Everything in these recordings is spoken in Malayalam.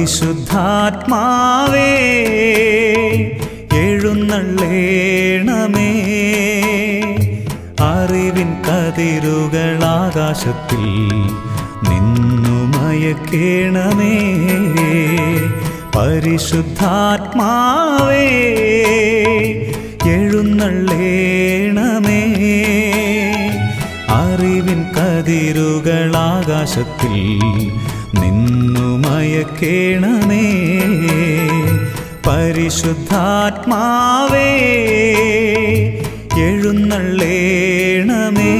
പരിശുദ്ധാത്മാവേ എഴുന്നള്ളേണമേ. അറിവിൻ കതിരുകൾ ആകാശത്തിൽ നിന്നു മയക്കേണമേ. പരിശുദ്ധാത്മാവേ എഴുന്നള്ളേണമേ. അറിവിൻ കതിരുകൾ ആകാശത്തിൽ നിന്നു മയക്കേണമേ. പരിശുദ്ധാത്മാവേ എഴുന്നള്ളേണമേ.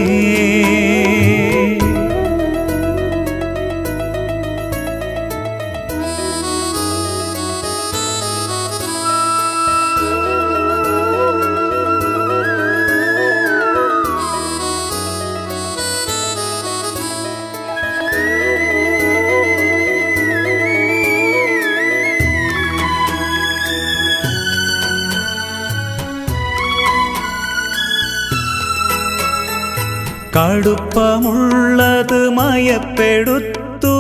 കടുപ്പമുള്ളത് മയപ്പെടുത്തു,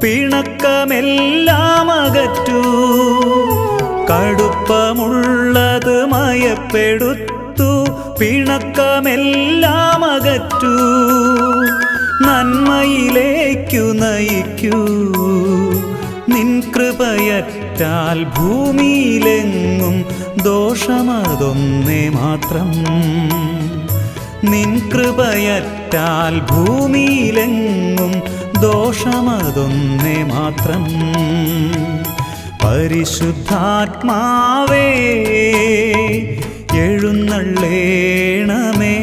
പിണക്കമെല്ലാം അകറ്റൂ. കടുപ്പമുള്ളത് മയപ്പെടുത്തു, പിണക്കമെല്ലാം അകറ്റൂ. നന്മയിലേക്കു നയിക്കൂ, നിൻ കൃപയറ്റാൽ ഭൂമിയിലെങ്ങും ദോഷമതൊന്നേ മാത്രം. നിൻ കൃപയറ്റാൽ ഭൂമിയിലെങ്ങും ദോഷമതൊന്നേ മാത്രം. പരിശുദ്ധാത്മാവേ എഴുന്നള്ളേണമേ.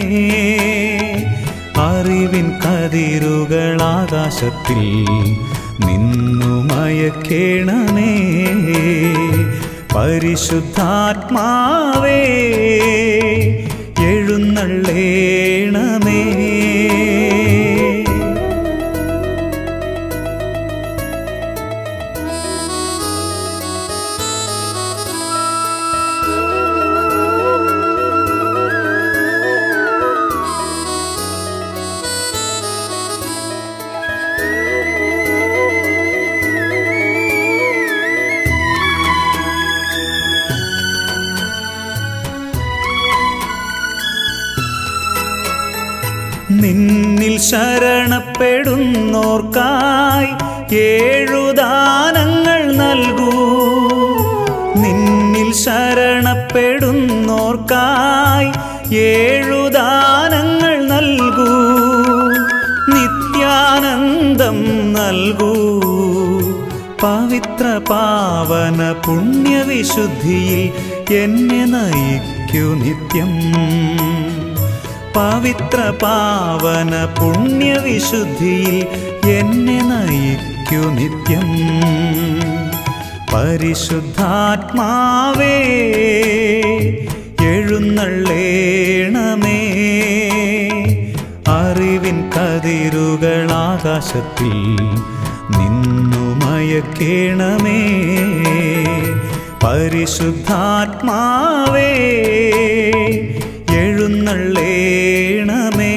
അറിവിൻ കതിരുകൾ ആകാശത്തിൽ നിന്നു മയക്കേണമേ. പരിശുദ്ധാത്മാവേ എഴുന്നള്ളേണമേ. നിന്നിൽ ശരണപ്പെടുന്നോർക്കായി ഏഴുദാനങ്ങൾ നൽകൂ. നിന്നിൽ ശരണപ്പെടുന്നോർക്കായി ഏഴുദാനങ്ങൾ നൽകൂ. നിത്യാനന്ദം നൽകൂ. പവിത്ര പാവന പുണ്യവിശുദ്ധിയിൽ എന്നെ നയിക്കൂ നിത്യം. പവിത്ര പാവന പുണ്യവിശുദ്ധിയിൽ എന്നെ നയിക്കൂ നിത്യം. പരിശുദ്ധാത്മാവേ എഴുന്നള്ളേണമേ. അറിവിൻ കതിരുകൾ ആകാശത്തിൽ നിന്നു മയക്കേണമേ. പരിശുദ്ധാത്മാവേ എഴുന്നള്ളേണമേ.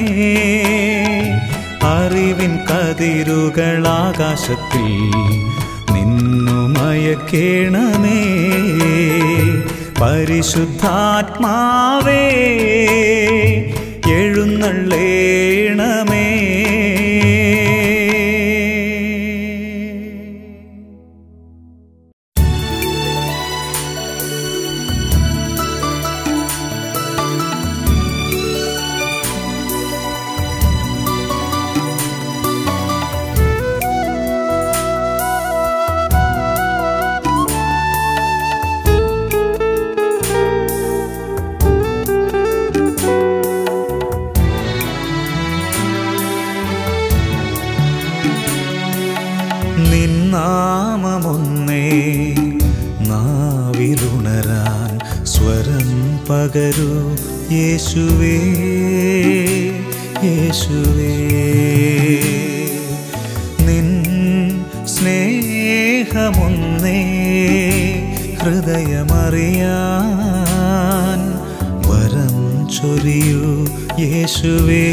അറിവിൻ കതിരുകൾ ആകാശത്തിൽ നിന്നു മയക്കേണമേ. പരിശുദ്ധാത്മാവേ എഴുന്നള്ളേണമേ. പകരൂ യേശുവേ, യേശുവേ. നിൻ സ്നേഹമൊന്നേ ഹൃദയമറിയാൻ വരം ചൊരിയൂ യേശുവേ,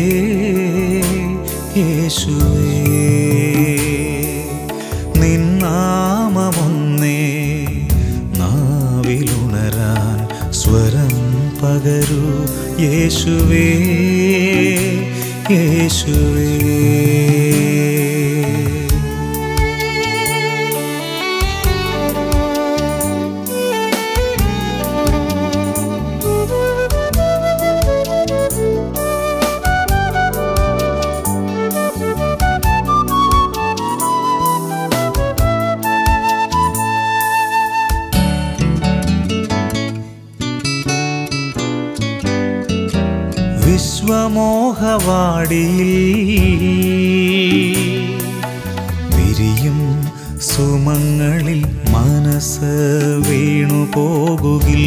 യേശുവേ. നിൻ നാമമൊന്നേ ಆದರೂ ಯೇಸುವೇ ಯೇಸುವೇ വിരിയും സുമങ്ങളിൽ മനസ്സ് വീണുപോകുകിൽ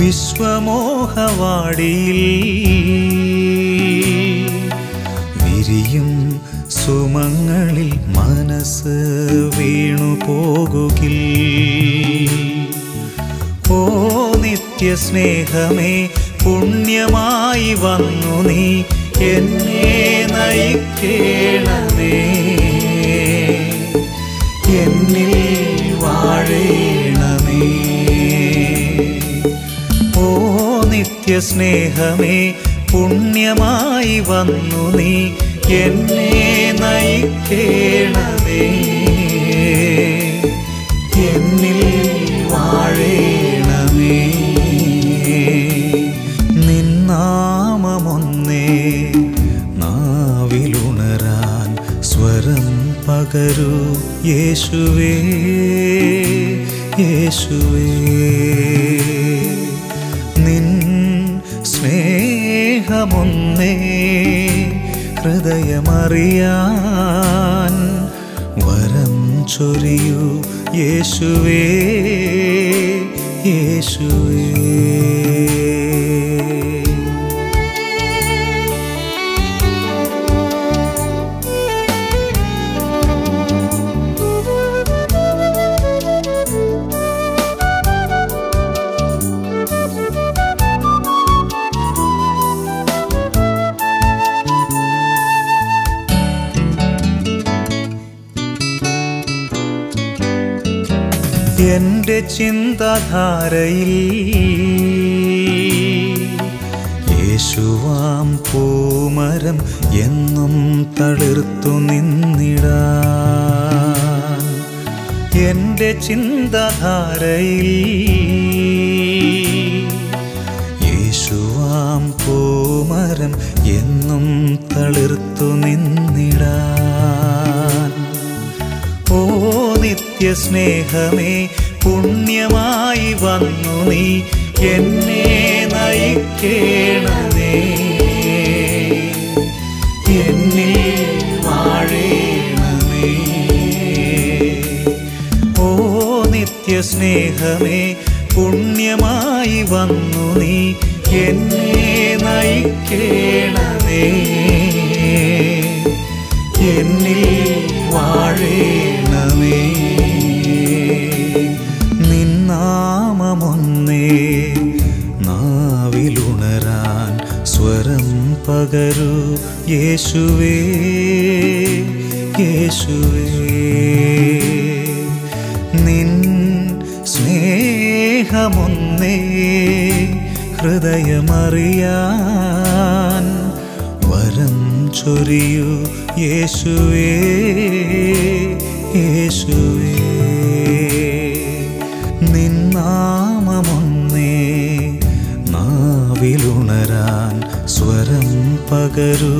വിശ്വമോഹവാടിയിൽ വിരിയും സുമങ്ങളിൽ മനസ്സ് വീണുപോകുകിൽ ഓ നിത്യസ്നേഹമേ പുണ്യമായി വന്നു നീ എന്നെ നയിക്കേണമേ എന്നിൽ വാഴേണമേ ഓ നിത്യസ്നേഹമേ പുണ്യമായി വന്നു നീ എന്നെ നയിക്കേണമേ എന്നിൽ വാഴേണമേ പകരു യേശുവേ യേശുവേ നിൻ സ്നേഹമൊന്നേ ഹൃദയമറിയാൻ വരം ചൊരിയൂ യേശുവേ യേശുവേ എന്റെ ചിന്താധാരയിൽ യേശുവാം പൂമരം എന്നും തളിർത്തു നിന്നിടാൻ എന്റെ ചിന്താധാരയിൽ യേശുവാം പൂമരം എന്നും തളിർത്തു നിന്നിടാൻ ഓ നിത്യസ്നേഹമേ പുണ്യമായി വന്നു നീ എന്നെ നയിക്കേണമേ എന്നിൽ വാഴേണമേ ഓ നിത്യസ്നേഹമേ പുണ്യമായി വന്നു നീ എന്നെ നയിക്കേണമേ എന്നിൽ വാഴേണമേ നാമമൊന്നേ നാവിലുണരാൻ സ്വരം പകരു യേശുവേ യേശുവേ നിൻ സ്നേഹമൊന്നേ ഹൃദയമറിയാൻ വരം ചൊരിയൂ യേശുവേ യേശുവേ നാമമൊന്നേ നാവിലുണരാൻ സ്വരം പകരു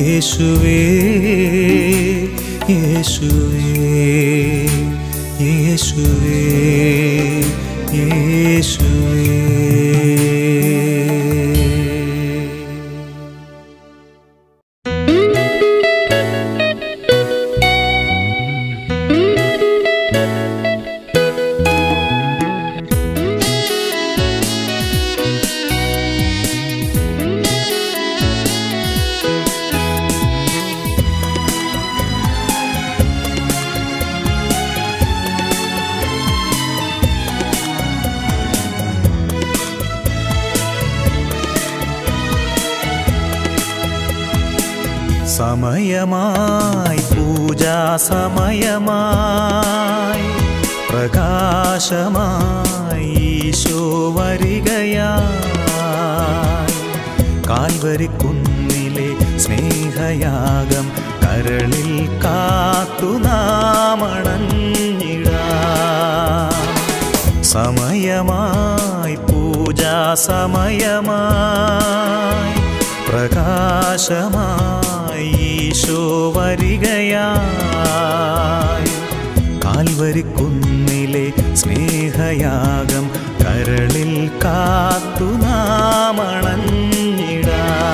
യേശുവേ യേശുവേ യേശുവേ യേശുവേ സമയമായി പൂജാ സമയമായി പ്രകാശമായീശോ വരികയായി കാൽവരിക്കുന്നിലെ സ്നേഹയാഗം കരളിൽ കാത്തു നാമണഞ്ഞിടാം. സമയമായി പൂജാ സമയമായി പ്രകാശമായീശോ വരികയായി കാൽവരിക്കുന്നിലെ സ്നേഹയാഗം കരളിൽ കാത്തു നാമണഞ്ഞിടാം.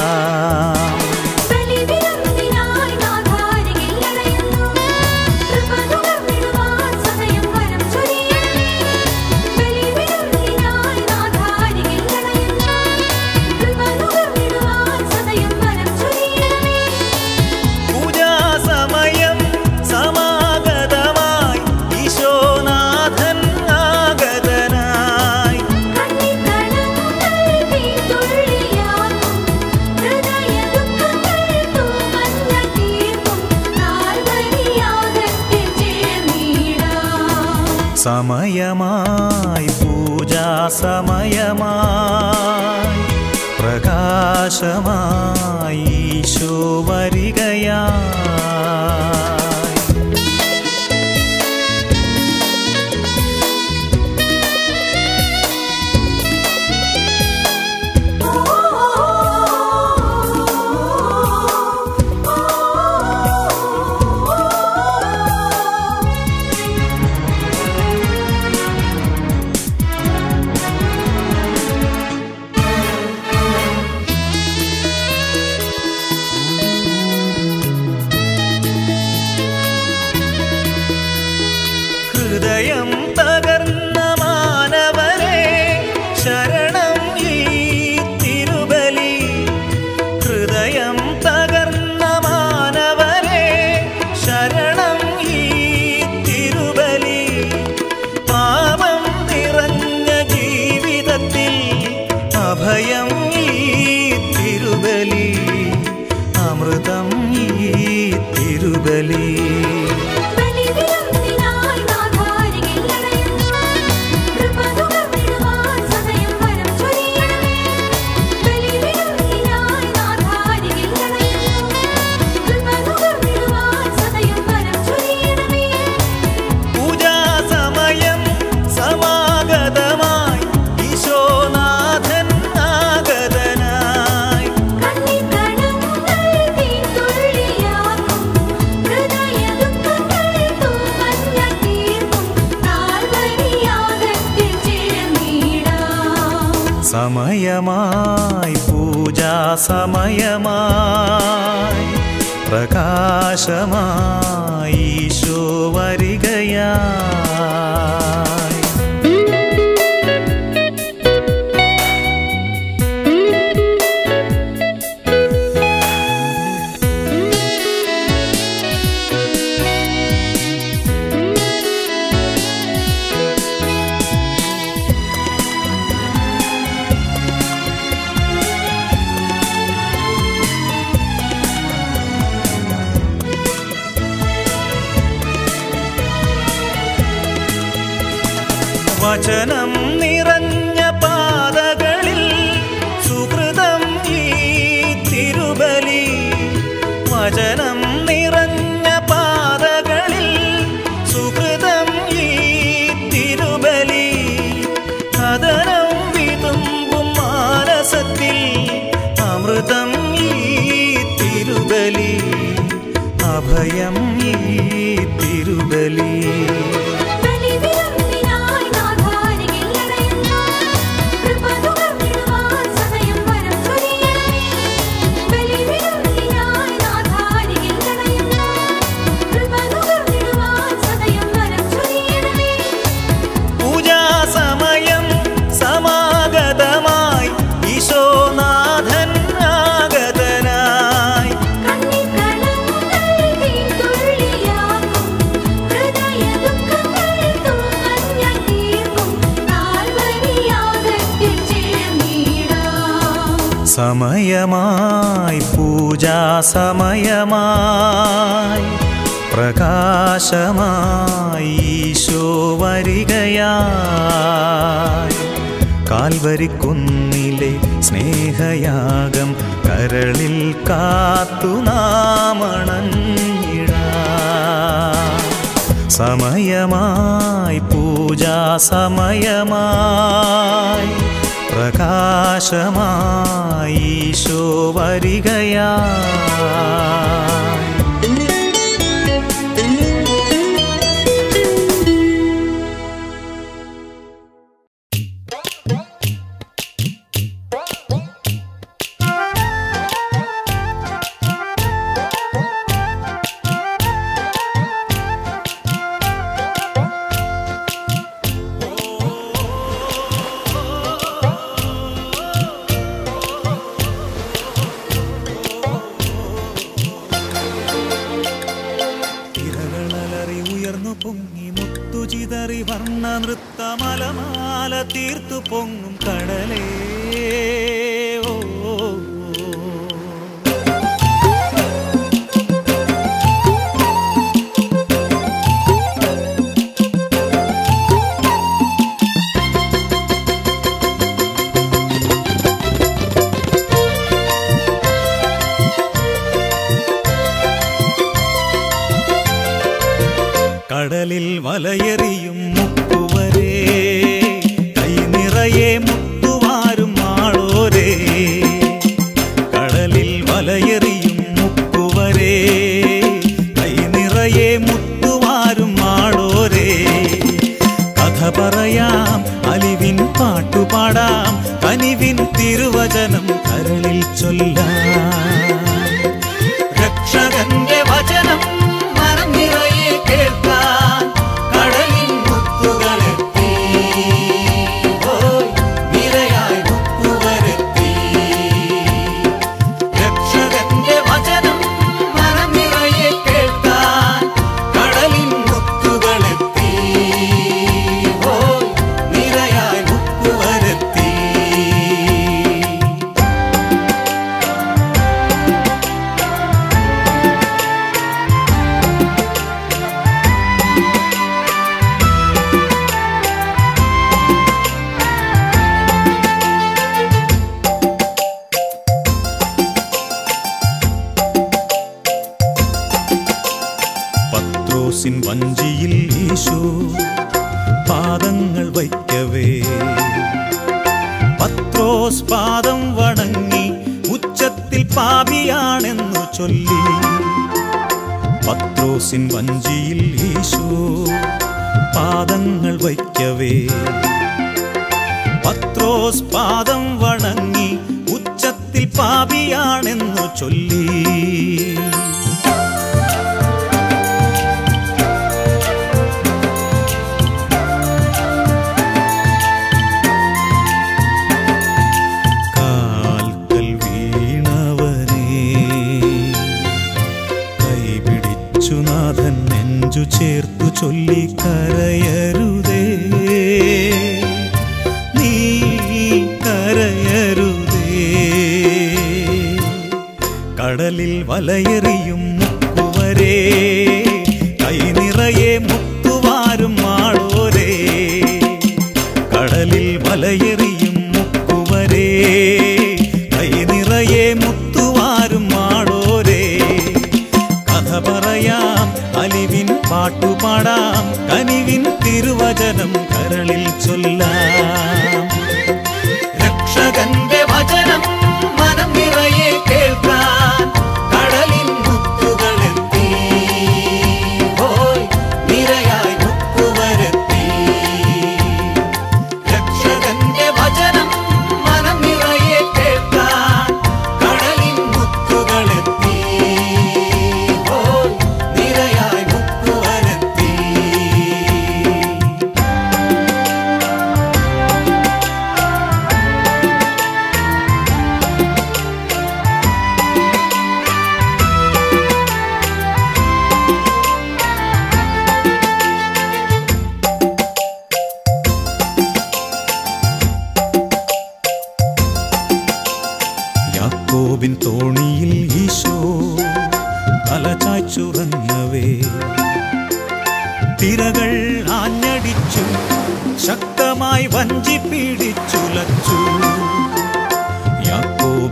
സമയമായി പൂജാ സമയമായി പ്രകാശമായി ഈശോ വരികയായി. സമയമായി പൂജാ സമയമായി പ്രകാശമായി ഈശോ വരികയായി. വചനം നിറഞ്ഞ പാതകളിൽ സുഹൃതം ഈ തിരുബലി. വചനം നിറഞ്ഞ പാതകളിൽ സുഹൃതം ഈ തിരുബലി. കഥനം വിതുമ്പും മാനസത്തിൽ അമൃതം ഈ തിരുബലി. അഭയം ഈ തിരുബലി. സമയമായി പൂജാ സമയമായി പ്രകാശമായി ഈശോ വരിക കാൽവരി കുന്നിലെ സ്നേഹയാഗം കരളിൽ കാത്തു നാമണഞ്ഞിടാം. സമയമായി പൂജാ സമയമായി പ്രകാശമായി ഈശോ വരികയായി.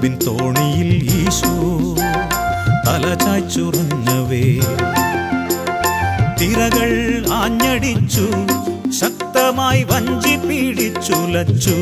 അൻപിൻ തോണിയിൽ ഈശോ തലചായ്ച്ചുറങ്ങവേ തിരകൾ ആഞ്ഞടിച്ചു ശക്തമായി വഞ്ചി പിടിച്ചുലച്ചു.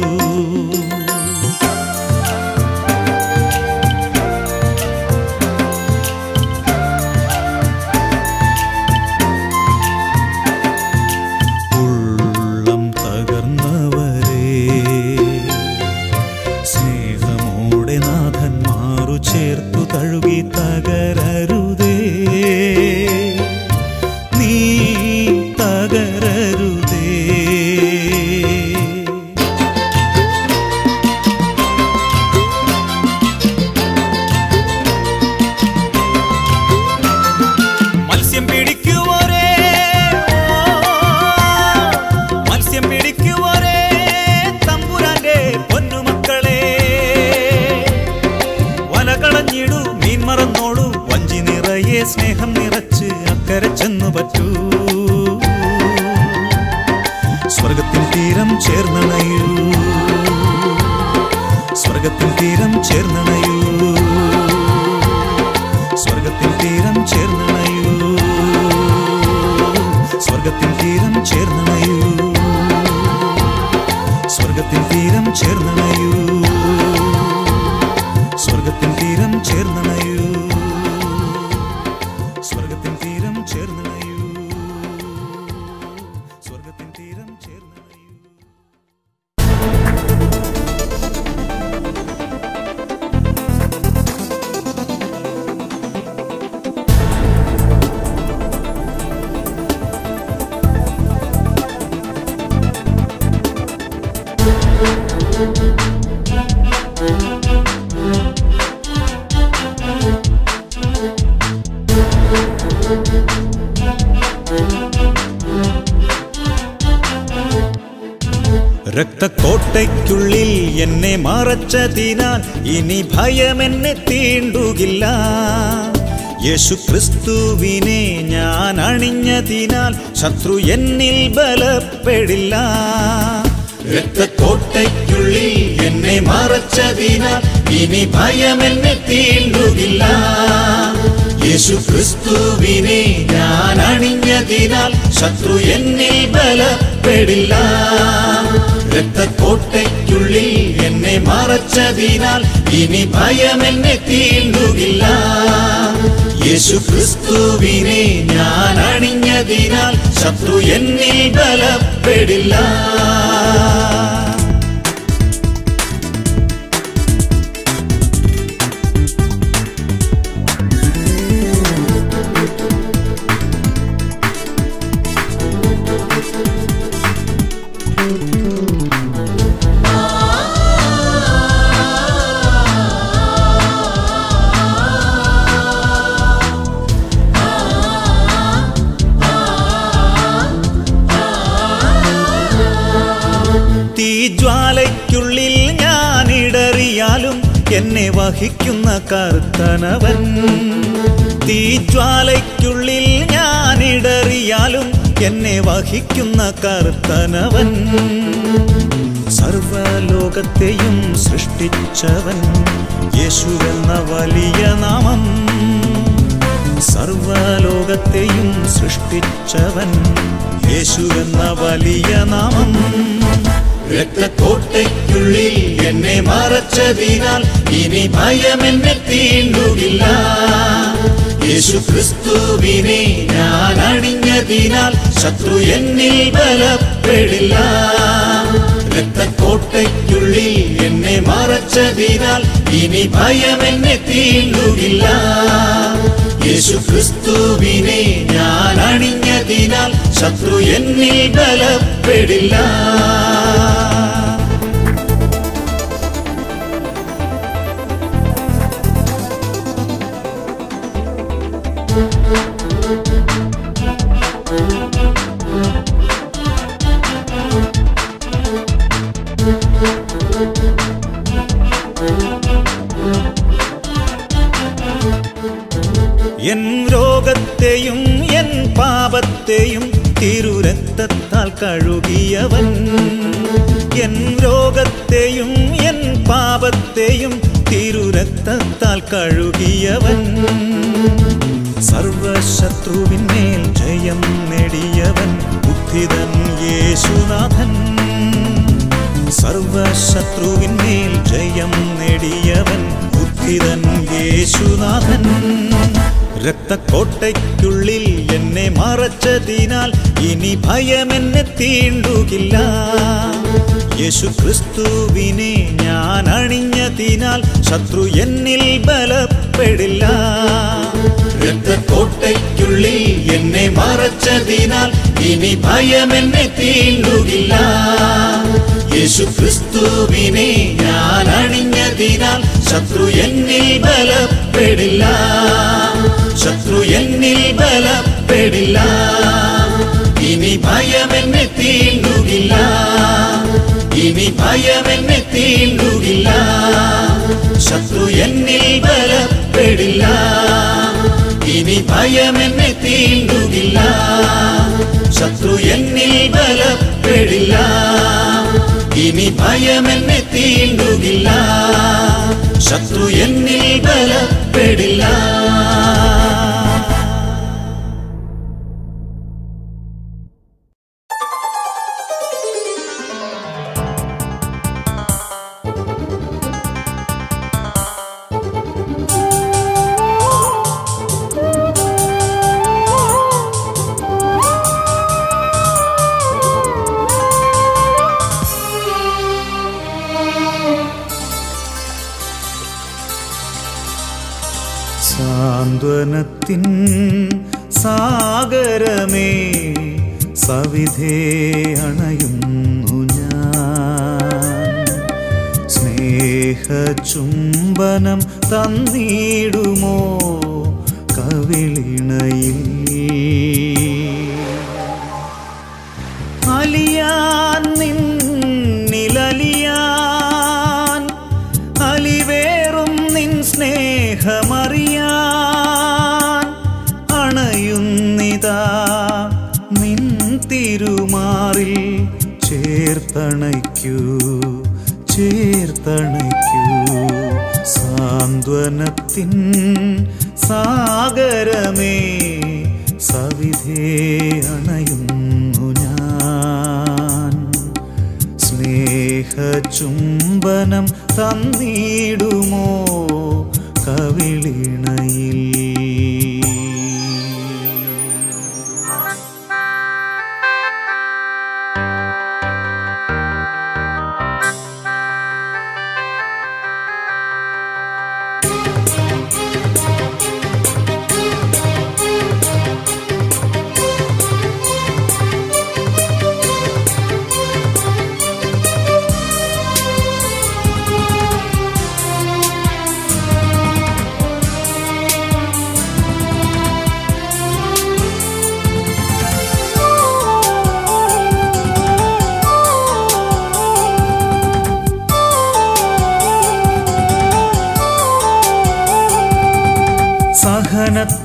ഇനി ഭയമെന്നെ തീണ്ടുകില്ല, യേശു ക്രിസ്തുവിനെ ഞാൻ അണിഞ്ഞതിനാൽ ശത്രു എന്നിൽ ബലപ്പെടില്ല. രക്തക്കോട്ടയ്ക്കുള്ളിൽ എന്നെ മറച്ചതിനാൽ ഇനി ഭയമെന്നെ തീണ്ടുകില്ല, യേശു ക്രിസ്തുവിനെ ഞാൻ അണിഞ്ഞതിനാൽ ശത്രു എന്നിൽ ബലപ്പെടില്ല. രക്തക്കോട്ടയ്ക്കുള്ളിൽ എന്നെ മറച്ചതിനാൽ ഇനി ഭയമെന്നെ തീണ്ടുകില്ല, യേശു ക്രിസ്തുവിനെ ഞാൻ അണിഞ്ഞതിനാൽ ശത്രു എന്നിൽ ബലപ്പെടില്ല. ജ്വാലയ്ക്കുള്ളിൽ ഞാനിടറിയാലും എന്നെ വഹിക്കുന്ന കർത്തനവൻ, തീജ്വാലയ്ക്കുള്ളിൽ ഞാനിടറിയാലും എന്നെ വഹിക്കുന്ന കർത്തനവൻ, സർവലോകത്തെയും സൃഷ്ടിച്ചവൻ യേശുവെന്ന വലിയ നാമം, സർവലോകത്തെയും സൃഷ്ടിച്ചവൻ യേശുവെന്ന വലിയ നാമം. രക്തക്കോട്ടയ്ക്കുള്ളിൽ എന്നെ മറച്ചതിനാൽ ഇനി ഭയമെന്നെ തീണ്ടുകില്ല, യേശു ക്രിസ്തുവിനെ ഞാൻ അണിഞ്ഞതിനാൽ ശത്രു എന്നിൽ ബലപ്പെടില്ല. രക്തക്കോട്ടയ്ക്കുള്ളിൽ എന്നെ മറച്ചതിനാൽ ഇനി ഭയമെന്നെ തീണ്ടുകില്ല, യേശു ക്രിസ്തുവിനെ ഞാൻ അണിഞ്ഞതിനാൽ ശത്രു എന്നിൽ ബലപ്പെടില്ല. എൻ രോഗത്തെയും എൻ പാപത്തെയും തിരുരക്തത്താൽ കഴുകിയവൻ, എൻ രോഗത്തെയും എൻ പാപത്തെയും തിരുരക്തത്താൽ കഴുകിയവൻ സർവശത്രുവിന്മേൽ ജയം നേടിയവൻ ഉത്ഥിതൻ യേശുനാഥൻ സർവശത്രുവിന്മേൽ ജയം നേടിയവൻ ഉത്ഥിതൻ യേശുനാഥൻ രക്തക്കോട്ടയ്ക്കുള്ളിൽ എന്നെ മറച്ചതിനാൽ ഇനി ഭയമെന്നെ തീണ്ടുകില്ല യേശു ക്രിസ്തുവിനെ ഞാൻ അണിഞ്ഞതിനാൽ ശത്രു എന്നിൽ ബലപ്പെടില്ല രക്തക്കോട്ടയ്ക്കുള്ളിൽ എന്നെ മറച്ചതിനാൽ ഇനി ഭയമെന്നെ തീണ്ടുകില്ല യേശു ക്രിസ്തുവിനെ ഞാൻ അണിഞ്ഞതിനാൽ ശത്രു എന്നിൽ ബലപ്പെടില്ല ശത്രു എന്നിൽ ബലപ്പെടില്ല ഇനി ഭയമെന്നെ തീണ്ടുകില്ല ഇനി ഭയമെന്നെ തീണ്ടുകില്ല ശത്രു എന്നിൽ ബലപ്പെടില്ല ഇനി ഭയമെന്നെ തീണ്ടുകില്ല ശത്രു എന്നിൽ ബലപ്പെടില്ല ഇനി ഭയമെന്നെ തീണ്ടുകില്ല ശത്രു എന്നിൽ ബലപ്പെടില്ല സാന്ത്വനത്തിൻ സാഗരമേ സവിധേ അണയുന്നു ഞാൻ സ്നേഹചുംബനം തന്നിടുമോ കവിളിണയിൽ അലിയാൻ നിന്നിലലിയാൻ അലിവേറും നിൻ സ്നേഹമറിയാൻ തിരുമാറിൽ ചേർത്തണയ്ക്കൂ ചേർത്തണയ്ക്കൂ സാന്ത്വനത്തിൻ സാഗരമേ സവിധേ അണയുന്നു ഞാൻ സ്നേഹചുംബനം തന്നിടുമോ കവിളിണയിൽ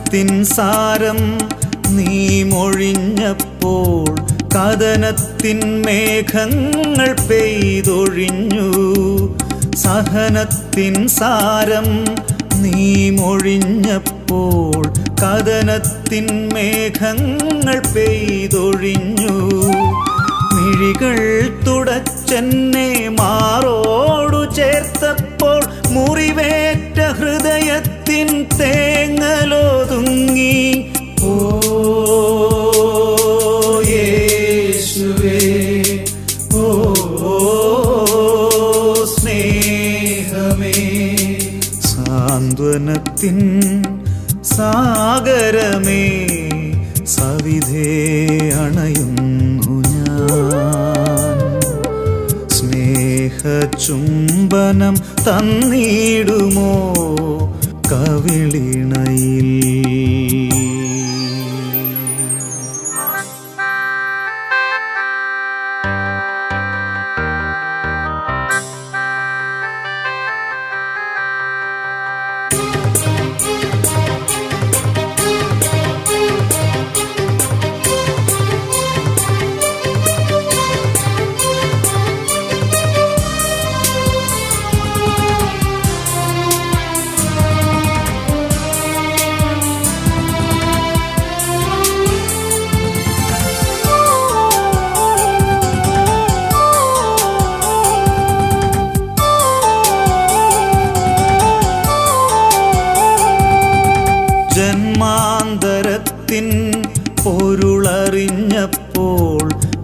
ത്തിൻ സാരം നീ മൊഴിഞ്ഞപ്പോൾ കഥനത്തിൻ മേഘങ്ങൾ പെയ്തൊഴിഞ്ഞു സഹനത്തിൻ സാരം നീ മൊഴിഞ്ഞപ്പോൾ കഥനത്തിൻ മേഘങ്ങൾ പെയ്തൊഴിഞ്ഞു മിഴികൾ തുടച്ചെന്നെ മാറോടു ചേർത്തപ്പോൾ മുറിവേറ്റ ഹൃദയത്തിൽ തേങ്ങലോതുങ്ങി ഓ യേശുവേ ഓ സ്നേഹമേ സാന്ത്വനത്തിൻ സാഗരമേ സവിധേ അണയുന്നു ഞാൻ സ്നേഹചുംബനം തന്നിടുമോ കവിളിണയിൽ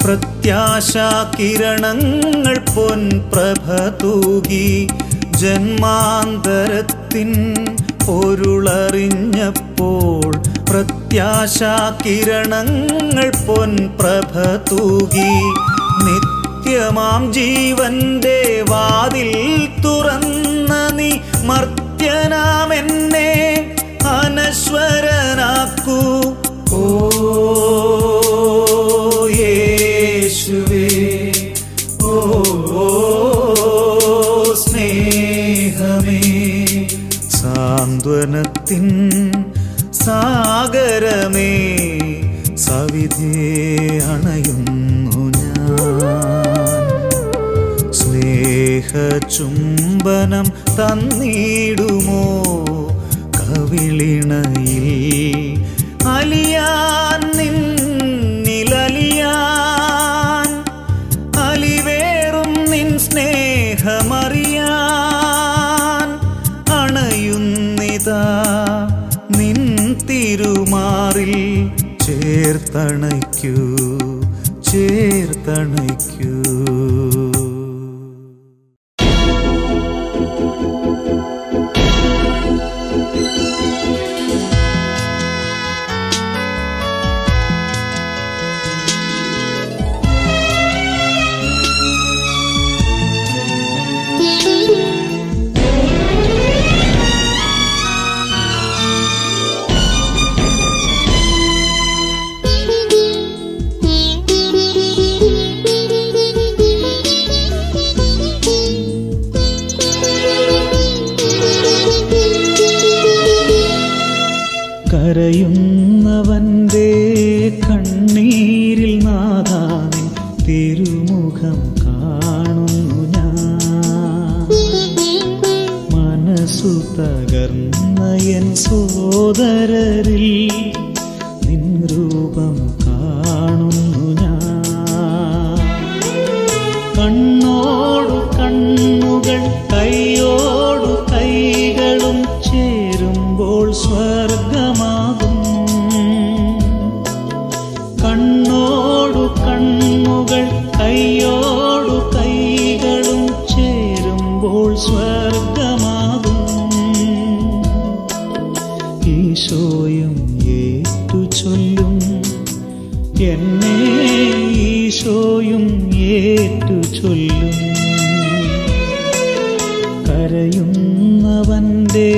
പ്രത്യാശാ കിരണങ്ങൾ പൊൻപ്രഭ തൂകി ജന്മാന്തരത്തിൻ പൊരുളറിഞ്ഞപ്പോൾ പ്രത്യാശാ കിരണങ്ങൾ പൊൻപ്രഭ തൂകി നിത്യമാം ജീവന്റെ വാതിൽ തുറന്ന നീ മർത്യനാം എന്നെ അനശ്വരനാക്കൂ ഓ യേശുവേ ഓ സ്നേഹമേ സാന്ത്വനത്തിൻ സാഗരമേ സവിധേ അണയുന്നു ഞാൻ സ്നേഹചുംബനം തന്നിടുമോ കവിളിണയിൽ അലിയാൻ നിന്നിലലിയാൻ അലിവേറും നിൻ സ്നേഹമറിയാൻ അണയുന്നിതാ നിൻ തിരുമാറിൽ ചേർത്തണയ്ക്കൂ ചേർത്തണയ്ക്കൂ കരയുന്നവന്റെ കണ്ണീരിൽ നാഥാവൻ തിരുമുഖം കാണുന്നു ഞാൻ മനസ്സു തകർന്ന എൻ സോദരരിൽ നിൻ രൂപം കാണുന്നു ഞാൻ കണ്ണോടു കണ്ണുകൾ കൈയോടു കൈകളും ചേരുമ്പോൾ സ്വർഗമാകും കണ്ണോടു കണ്ണുകൾ കൈയോടു കൈകളും ചേരുമ്പോൾ സ്വർഗമാകും ഈശോയും ഏറ്റു ചൊല്ലും എന്നെ ഈശോയും ഏറ്റു ചൊല്ലും കരയുന്നവന്റെ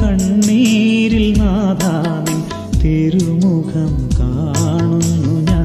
കണ്ണീരിൽ നാഥാവിൻ തിരുമുഖം കാണുന്നു ഞാൻ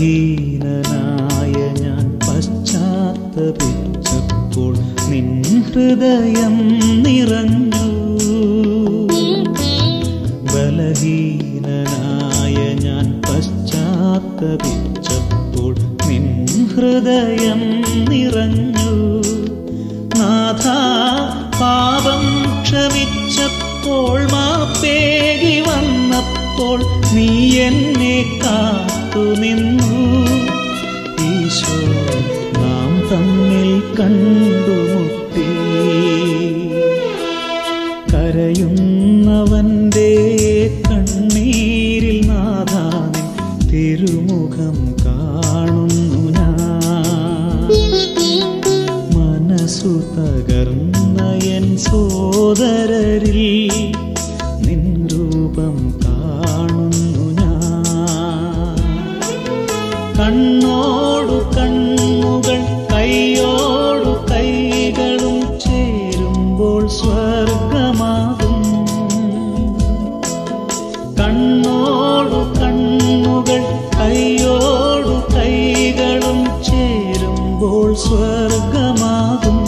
ബലഹീനനായ ഞാൻ പശ്ചാത്തപിച്ചപ്പോൾ നിൻ ഹൃദയം നിറഞ്ഞു. ബലഹീനനായ ഞാൻ പശ്ചാത്തപിച്ചപ്പോൾ നിൻ ഹൃദയം നിറഞ്ഞു. നാഥ പാപം ക്ഷമിച്ചപ്പോൾ മാപ്പേകി വന്നപ്പോൾ നീ എന്നെ കാത്തു നിന്നു. ഈശോ നാം തമ്മിൽ കണ്ടുമുട്ടി. കരയുന്നവന്റെ കണ്ണീരിൽ നാഥാവിൻ തിരുമുഖം കാണുന്നു. ഞാൻ മനസ്സു തകർന്ന എൻ സോദരരിൽ നിൻ രൂപം കാണുന്നു. ഞാൻ കണ്ണോടു കണ്ണുകൾ കൈയോടു കൈകളും ചേരുമ്പോൾ സ്വർഗമാകും. കണ്ണോടു കണ്ണുകൾ കൈയോടു കൈകളും ചേരുമ്പോൾ സ്വർഗമാകും.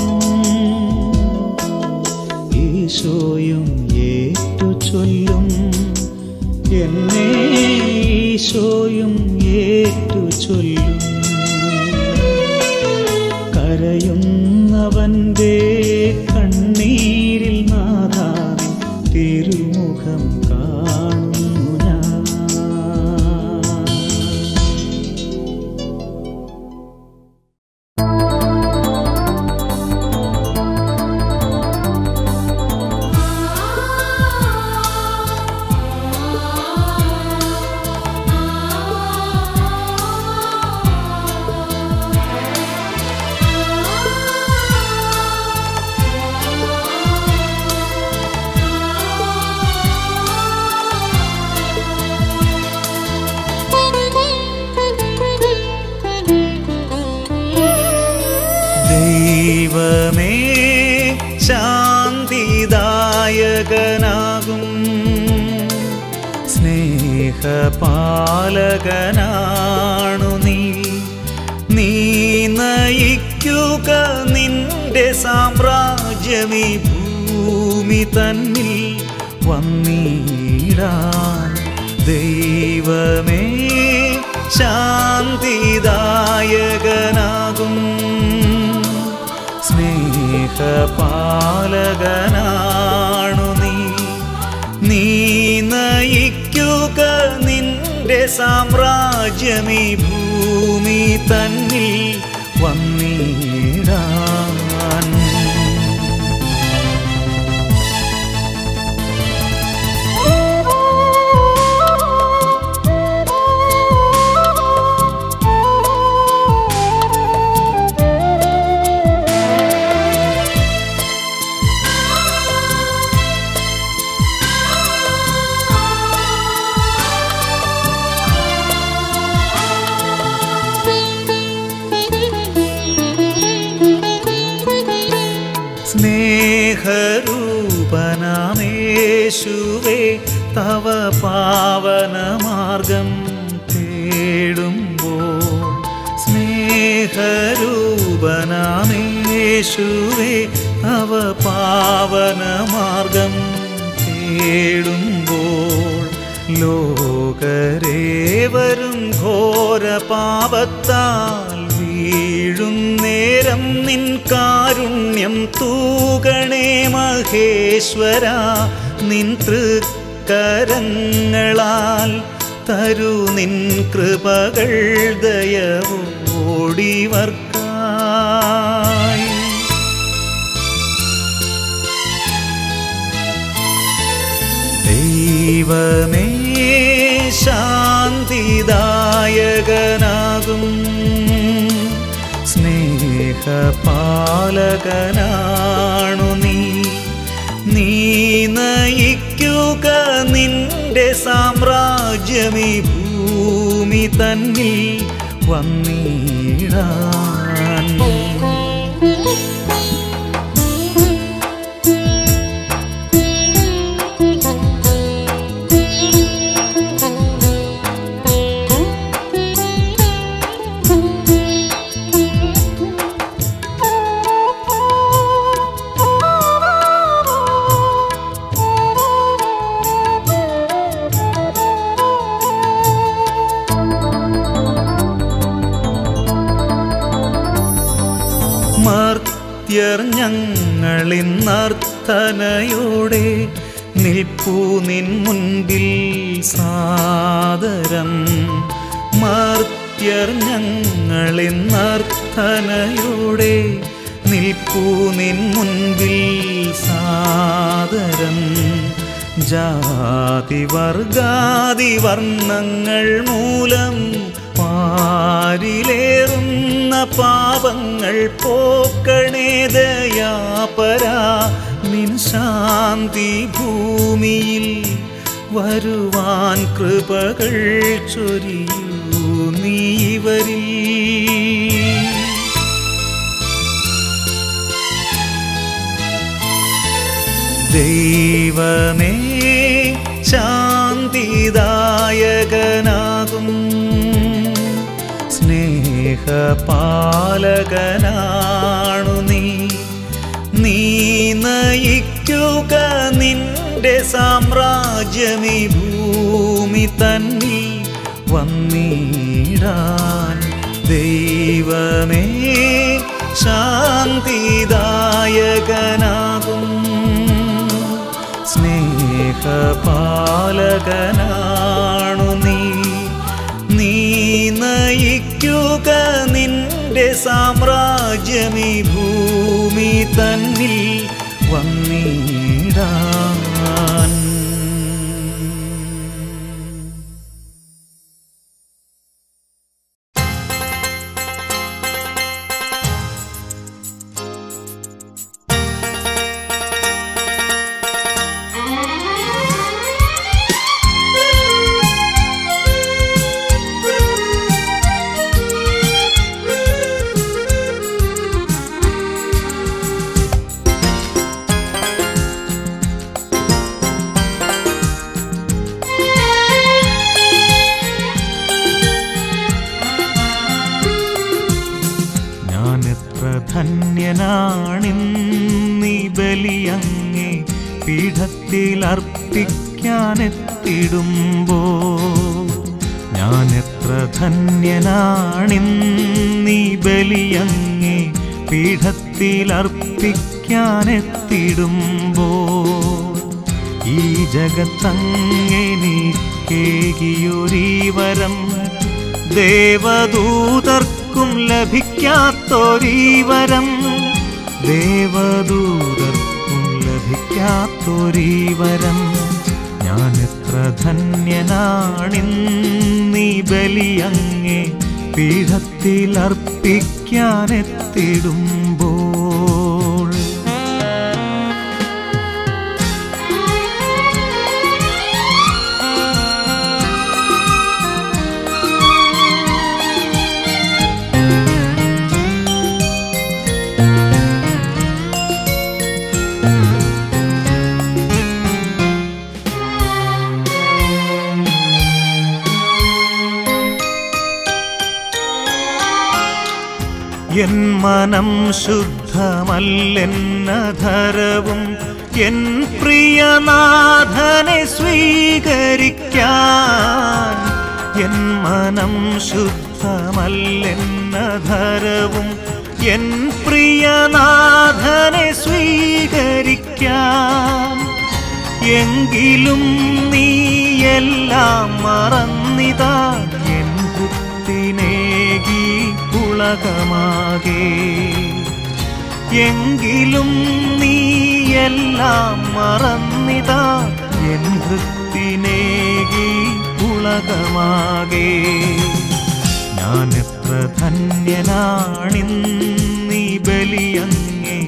ഈശോയും ഏറ്റു ചൊല്ലും എന്നെ, ഈശോയും ഏറ്റു ചൊല്ലും. കരയുന്നവന്റെ കണ്ണീരിൽ നാഥാവിൻ തിരുമുഖം കാണും. ശാന്തിദായകനാകും സ്നേഹപാലകനാണു നീ. നീ നയിക്കുക നിന്റെ സാമ്രാജ്യമീ ഭൂമി തന്നിൽ വന്നിടാൻ. ദൈവമേ ശാന്തിദായകനാകും പാലകനാണു നീ. നീ നയിക്കുക നിന്റെ സാമ്രാജ്യമീ ഭൂമി തന്നിൽ വന്നിടാൻ. സ്നേഹരൂപനാമേശുവേ തവ പാവനമാർഗം തേടുമ്പോൾ, സ്നേഹരൂപനാമേശുവേ തവ പാവനമാർഗം തേടുമ്പോൾ, ലോകരേവരും ഘോര പാപത്താൽ വീഴും നേരം നിൻ കാരുണ്യം തൂകണേ മഹേശ്വര. നിൻ തൃക്കരങ്ങളാൽ തരു നിൻ കൃപകൾ ദയവോടിവർക്കായി. ദൈവമേ ശാന്തിദായകനാകും സ്നേഹപാലകനാണു നീ. നീ നയിക്കുക നിന്റെ സാമ്രാജ്യമീ ഭൂമി തന്നിൽ വന്നിടാൻ. പ്രാർത്ഥനയോടെ നിൽപ്പൂ നിൻ മുൻപിൽ സാദരം. മർത്യർ ഞങ്ങളെന്നർത്ഥനയോടെ നിൽപ്പൂ നിൻ മുൻപിൽ സാദരം. ജാതിവർഗാതി വർണ്ണങ്ങൾ മൂലം പാരിലേറുന്ന പാപങ്ങൾ പോക്കണേ ദയാപരാ. നിൻ ശാന്തി ഭൂമിയിൽ വരുവാൻ കൃപകൾ ചൊരിയൂ നീവരിൽ. ദൈവമേ ശാന്തിദായകനാകും സ്നേഹപാലകനാണു നീ. നീ നയിക്കുക നിന്റെ സാമ്രാജ്യമീ ഭൂമി തന്നിൽ വന്നിടാൻ. ദൈവമേ ശാന്തിദായകനാകും പാലകനാണു നീ. നീ നയിക്കുക നിന്റെ സാമ്രാജ്യമീ ഭൂമി തന്നിൽ വന്നിടാൻ. ർപ്പിക്കാനെത്തിടുമ്പോ ഞാൻ എത്ര ധന്യനാണിന്നീ ബലിയങ്ങേ പീഠത്തിലർപ്പിക്കാനെത്തിടുമ്പോ. ഈ ജഗത്തങ്ങേ നീ കേകിയൊരീ വരം ദേവദൂതർക്കും ലഭിക്കാത്തൊരീ വരം. ദേവദൂതർക്കും ലഭിക്കാത്തൊരീ വരം. ഞാൻ എത്ര ധന്യനാണിന്നീ ബലിയങ്ങേ പീഠത്തിലർപ്പിക്കാനെത്തിടുമ്പോൾ. എൻ മനം ശുദ്ധമല്ലെന്നധരവും എൻ പ്രിയനാഥനെ സ്വീകരിക്കാൻ. എൻ മനം ശുദ്ധമല്ലെന്നധരവും എൻ പ്രിയനാഥനെ സ്വീകരിക്കാൻ. എങ്കിലും നീ എല്ലാം മറന്നിതാ എൻ ഭുക്തിനേകി ളകമാകെ. എങ്കിലും നീ എല്ലാം മറന്നിതാ എൻ ഭൃത്തിനേകി ഉളകമാകെ. ഞാൻ എത്ര ധന്യനാണിന്നീ ബലിയങ്ങേ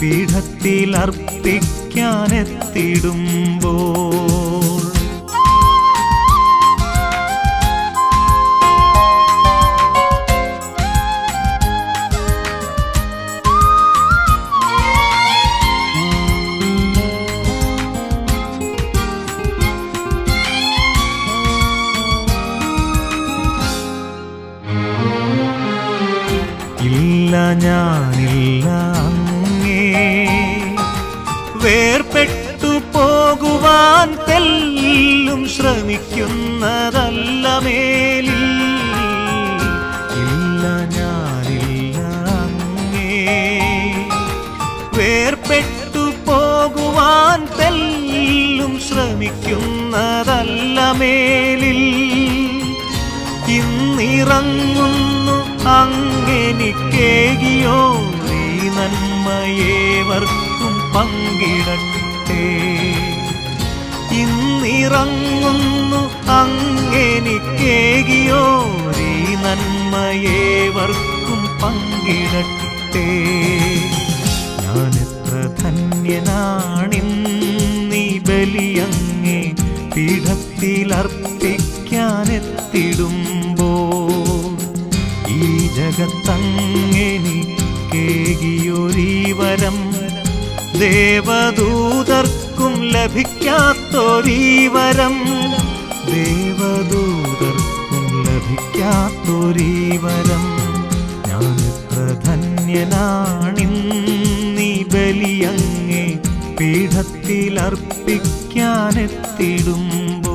പീഠത്തിലർപ്പിക്കാനെത്തിടുമ്പോ. ഞാനില്ല അങ്ങേ വേർപെട്ടു പോകുവാൻ തെല്ലും ശ്രമിക്കുന്നതല്ല മേലിൽ. ഇല്ല ഞാനില്ല അങ്ങേ വേർപെട്ടു പോകുവാൻ ജനിക്കുന്നതല്ല മേലിൽ ഇന്നിറങ്ങുന്നു അങ്ങേനിക്കേകിയോ നീ നന്മയേവർക്കും പങ്കിടട്ടെ. ഇന്നിറങ്ങുന്നു അങ്ങേനിക്കേകിയോ നീ നന്മയേവർക്കും പങ്കിടട്ടെ. ഞാനെത്ര ധന്യനാണിന്ന് ബലിയങ്ങേ പീഠത്തിലർപ്പിക്കാനെത്തിടുമ്പോൾ ഈ ജഗത്തങ്ങെനിക്കേകിയൊരീ വരം ദേവദൂതർക്കും ലഭിക്കാത്തൊരീ വരം ദേവദൂതർക്കും ലഭിക്കാത്തൊരീ വരം. ഞാനെത്ര ധന്യനാണിന്നീ ബലിയങ്ങേ പീഠത്തിലർപ്പിക്കാനെത്തിടുമ്പോ.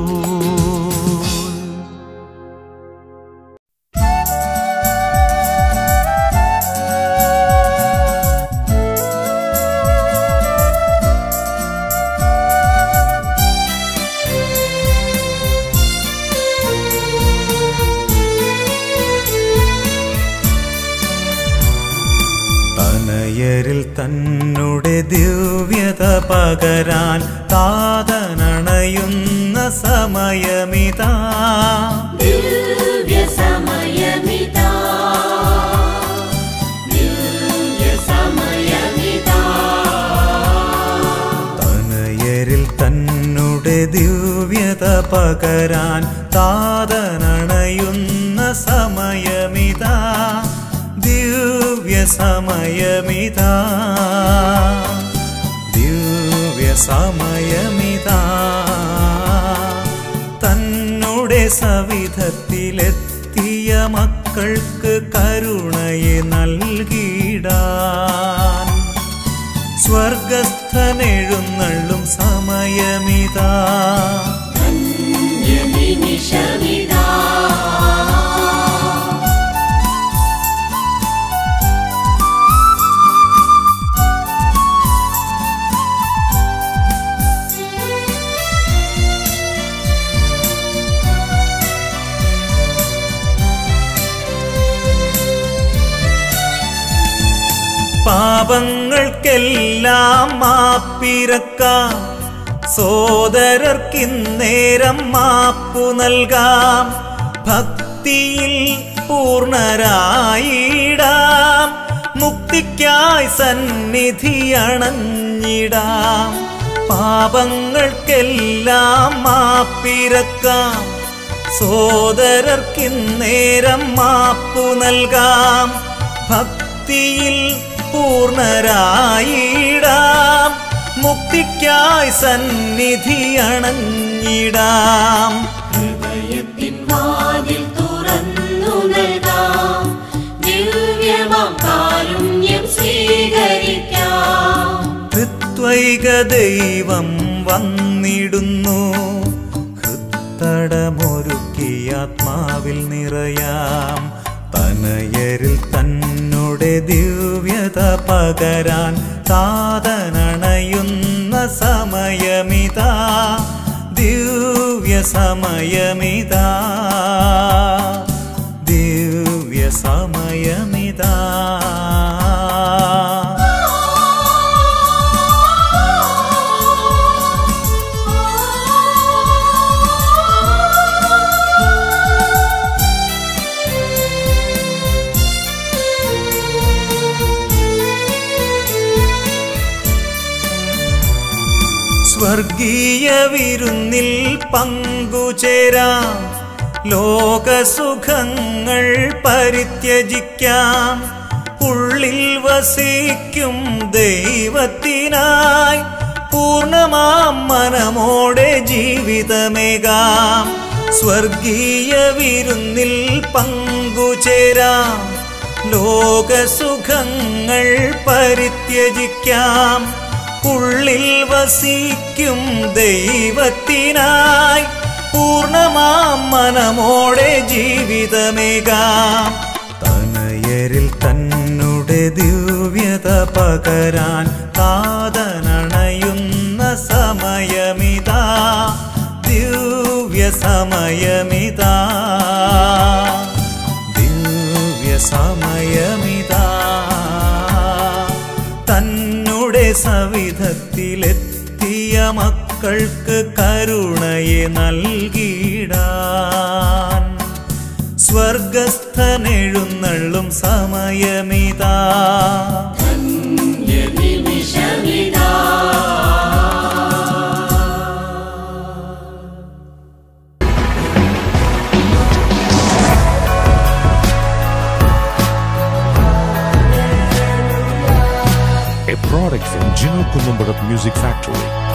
തനയരിൽ തന്നുടെ ദിവ്യത പകരാൻ താതനണയുന്ന സമയമിതാ. തനയരിൽ തന്നുടെ ദിവ്യത പകരാൻ താതനണയുന്ന സമയമിതാ ദിവ്യ സമയമിതാ ദിവ്യ സമയമിതാ. തന്നുടെ സവിധത്തിലെത്തിയ മക്കൾക്ക് കരുണയെ നൽകിടാൻ സ്വർഗസ്ഥനെഴുന്നള്ളും സമയമിതാ. പാപങ്ങൾക്കെല്ലാം മാപ്പിരക്കാം സോദരർക്കിന്നേരം മാപ്പു നൽകാം ഭക്തിയിൽ പൂർണരായിടാം മുക്തിക്കായി സന്നിധിയണഞ്ഞിടാം. പാപങ്ങൾക്കെല്ലാം മാപ്പിരക്കാം സോദരർക്കിന്നേരം മാപ്പു നൽകാം ഭക്തിയിൽ പൂർണരായിടാം മുക്തിക്കായി സന്നിധി അണഞ്ഞിടാം. ഹൃദയത്തിൻ വാതിൽ തുറന്നു നൽകാം ദിവ്യമാം കാരുണ്യം സ്വീകരിക്കാം. ത്രിത്വൈക ദൈവം വന്നിടുന്നു ഹൃത്തടമൊരുക്കിയ ആത്മാവിൽ നിറയാം. തനയരിൽ തന്നുടെ ദിവ്യത പകരാൻ താതനണയുന്ന സമയമിതാ ദിവ്യ സമയമിതാ ദിവ്യ സമയമിതാ. സ്വർഗീയ വിരുന്നിൽ പങ്കുചേരാം ലോകസുഖങ്ങൾ പരിത്യജിക്കാം ഉള്ളിൽ വസിക്കും ദൈവത്തിനായി പൂർണ്ണമാം മനമോടെ ജീവിതമേകാം. സ്വർഗീയ വിരുന്നിൽ പങ്കുചേരാം ലോകസുഖങ്ങൾ പരിത്യജിക്കാം ഉള്ളിൽ വസിക്കും ദൈവത്തിനായി പൂർണ്ണമാം മനമോടെ ജീവിതമേകാം. തനയരിൽ തന്നുടെ ദിവ്യത പകരാൻ താതനണയുന്ന സമയമിതാ समयमिदा Divya समयमिदा तन्नुडे सविधत्तिलेत्तिय मक्कल्क्क करुणये नल्किडान स्वर्गस्थनेळुन्नल्लुम समयमिदा Product from Gino Colombo Music Factory.